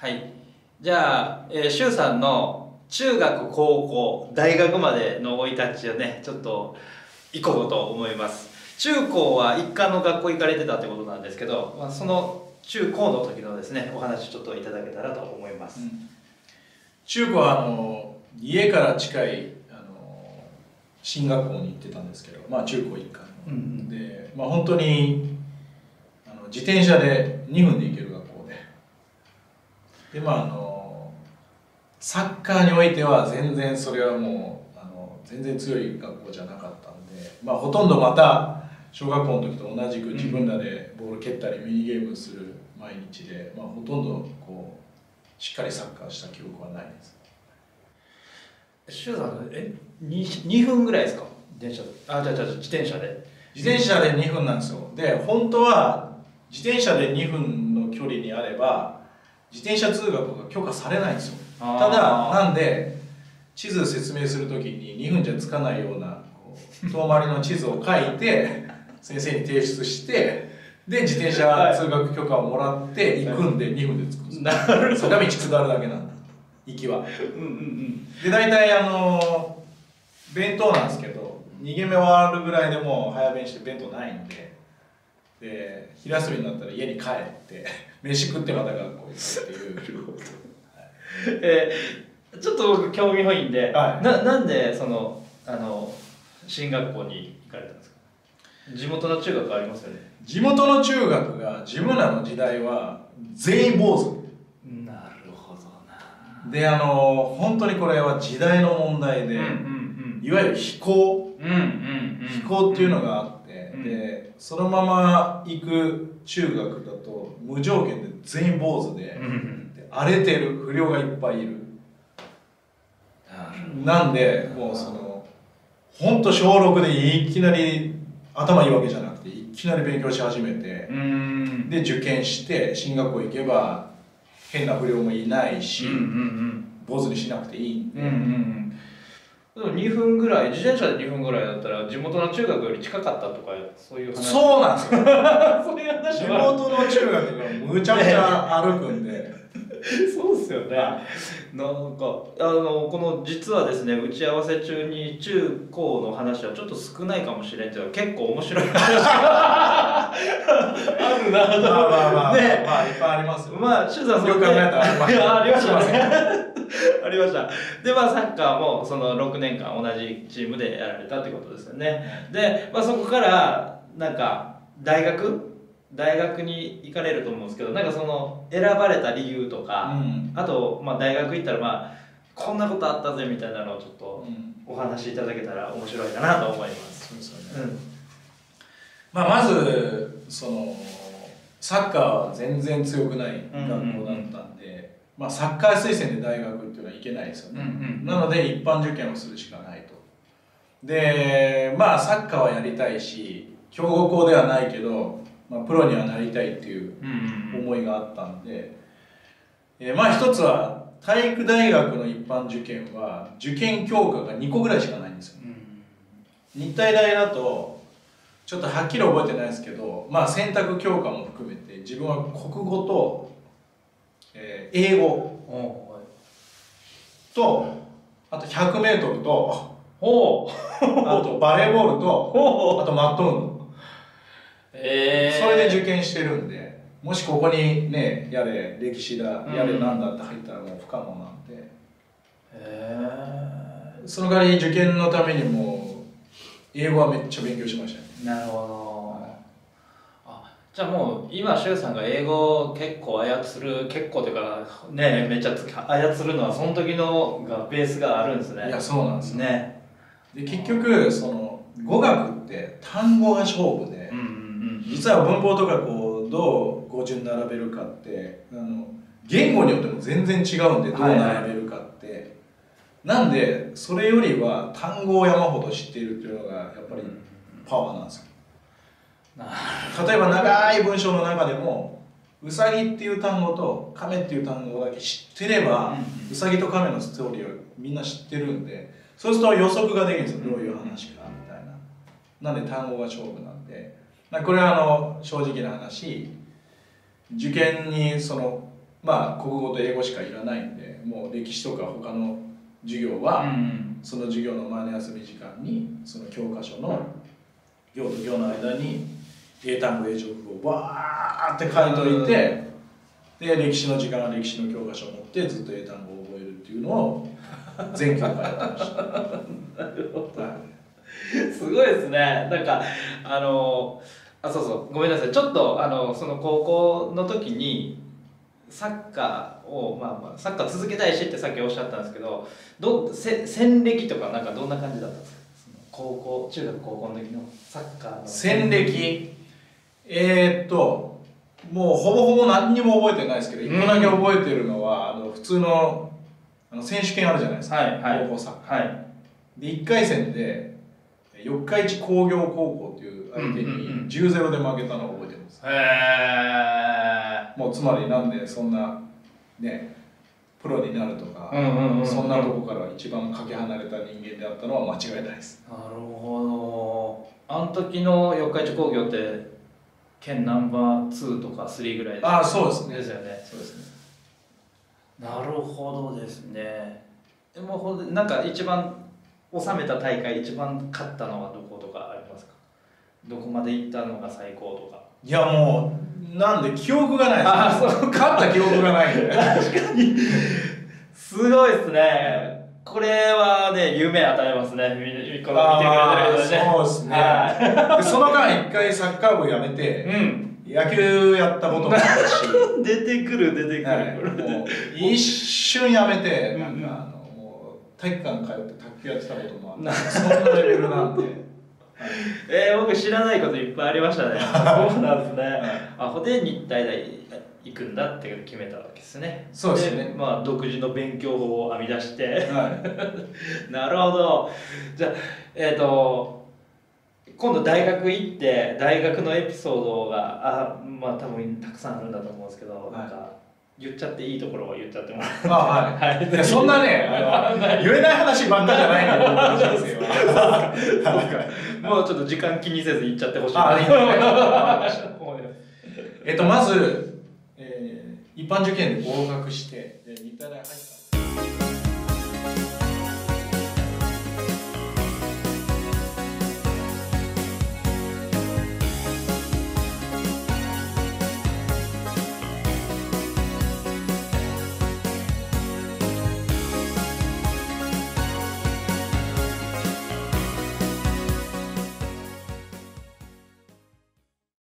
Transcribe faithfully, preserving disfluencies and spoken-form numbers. はい。じゃあ、えー、シュウさんの中学、高校、大学までの生い立ちをね、ちょっといこうと思います。中高は一貫の学校行かれてたってことなんですけど、まあ、その中高の時のですね、お話ちょっといただけたらと思います。うん、中高はあの家から近いあの進学校に行ってたんですけど、まあ中高一貫、うんうん、で、まあ本当にあの自転車でにふんで行ける学校で、でまああのサッカーにおいては全然それはもうあの全然強い学校じゃなかったんで、まあほとんどまた小学校の時と同じく自分らでボール蹴ったりミニゲームする毎日で、まあ、ほとんどこうしっかりサッカーした記憶はないです。シュウさん、え 2, にふんぐらいですか？電車で、あ、じゃあじゃあ自転車で自転車でにふんなんですよ。で本当は自転車でにふんの距離にあれば自転車通学が許可されないんですよ。ただなんで地図説明する時ににふんじゃつかないようなこう遠回りの地図を書いて先生に提出して、で自転車通学許可をもらって行くんでにふんで着くんです。なるほど。それは道下るだけなんだ。行きは。うんうんうん。で大体あの弁当なんですけど、に限目終わるぐらいでもう早弁して弁当ないんで、で昼休みになったら家に帰って飯食ってまた学校行くっていう。なるほど。えー、ちょっと僕興味本位で、はい、ななんでそのあの進学校に行かれたんですか？地元の中学ありますよね。地元の中学が自分らの時代は全員坊主。なるほどな。であの本当にこれは時代の問題で、いわゆる非行、非行っていうのがあって、うん、でそのまま行く中学だと無条件で全員坊主で、うん、で荒れてる不良がいっぱいいる。なんでもうその本当小ろくでいきなり頭いいわけじゃなくていきなり勉強し始めて、で受験して進学校行けば変な不良もいないし坊主にしなくていいんで、うんうんうん、でもにふんぐらい自転車でにふんぐらいだったら地元の中学より近かったとかそういう話。そうなんですよそういう話。地元の中学がむちゃむちゃ歩くんでそうっすよね。なんかあのこの実はですね、打ち合わせ中に中高の話はちょっと少ないかもしれんけど結構面白い話があるなと。まあまあまあまあいっぱいありますよ。まあシュウさんそれからありましたねありました。でまあサッカーもそのろくねんかん同じチームでやられたってことですよね。で、まあ、そこからなんか大学大学に行かれると思うんですけど、なんかその選ばれた理由とか、うん、あとまあ大学行ったらまあこんなことあったぜみたいなのをちょっとお話しいただけたら面白いかなと思います。まあまずそのサッカーは全然強くない学校だったんで、まあサッカー推薦で大学っていうのはいけないですよね。なので一般受験をするしかないと。でまあサッカーはやりたいし強豪校ではないけど。まあ、プロにはなりたいっていう思いがあったんで、えー、まあ一つは体育大学の一般受験は受験教科がにこぐらいしかないんですよ、ね、うん、日体大だとちょっとはっきり覚えてないですけど、まあ、選択教科も含めて自分は国語と、えー、英語とあと ひゃくメートル とあとバレーボールとあとマット運動。えー、それで受験してるんで、もしここにねやれ歴史だやれなんだって入ったらもう不可能なんで、えー、その代わり受験のためにも英語はめっちゃ勉強しましたね。なるほど、はい、あ、じゃあもう今シュウさんが英語を結構操る結構というかねめっちゃ操るのはその時のがベースがあるんですね。いやそうなんですね。で結局その語学って単語が勝負で、うん、実は文法とかこうどう語順並べるかってあの言語によっても全然違うんでどう並べるかって、はい、はい、なんでそれよりは単語を山ほど知っているっていうのがやっぱりパワーなんですよ。例えば長い文章の中でも「うさぎ」っていう単語と「亀」っていう単語だけ知ってればうさぎと亀のストーリーをみんな知ってるんで、そうすると予測ができるんですよ、どういう話かみたいな。なんで単語が勝負なんで。これはあの正直な話、受験にそのまあ国語と英語しかいらないんで、もう歴史とか他の授業は、うん、その授業の前の休み時間にその教科書の行と行の間に英単語英熟語をバーって書いといて、うん、で歴史の時間は歴史の教科書を持ってずっと英単語を覚えるっていうのを全教科やってました。なるほど、はい、すごいですね。なんかあのあそうそうごめんなさい、ちょっとあのその高校の時にサッカーを、まあまあ、サッカー続けたいしってさっきおっしゃったんですけど、どせ戦歴とかなんかどんな感じだったんですか？高校中学高校の時のサッカーの戦歴、えー、っともうほぼほぼ何にも覚えてないですけど、いっこだけ覚えてるのは、うん、あの普通の、あの選手権あるじゃないですか、はいはい、高校サッカー、はい、でいっかい戦で四日市工業高校という相手に じゅうたいゼロ で負けたのを覚えてます。へえ、もうつまりなんでそんなねプロになるとかそんなとこから一番かけ離れた人間であったのは間違いないです。なるほど。あの時の四日市工業って県ナンバーツーとかスリーぐらいです、ね、ああそうですね、ですよね、そうですね。なるほどですね。でもほんでなんか一番収めた大会一番勝ったのはどことかありますか？どこまで行ったのが最高とか。いやもうなんで記憶がないです。あそう勝った記憶がないんで確かにすごいですね。これはね夢与えますね、みんなこの見てくれてる方ね。そうですねでその間一回サッカー部やめて、うん、野球やったこともあるし出てくる出てくる、はい、一瞬やめてなんか、うん、体育館通って卓球やってたこともあるそんなレベルなんでえー、僕知らないこといっぱいありましたねそうなんですね、はい、あほで日体大行くんだって決めたわけですね。そうですね。でまあ独自の勉強法を編み出して、はい、なるほど。じゃあえっ、ー、と今度大学行って大学のエピソードがあまあ多分たくさんあるんだと思うんですけど、はい、なんか言っちゃっていいところは言っちゃってもらって、はいはい、そんなね言えない話ばっかじゃないんですよもうちょっと時間気にせず言っちゃってほしいなえっとまず、えー、一般受験で合格してで日体大入った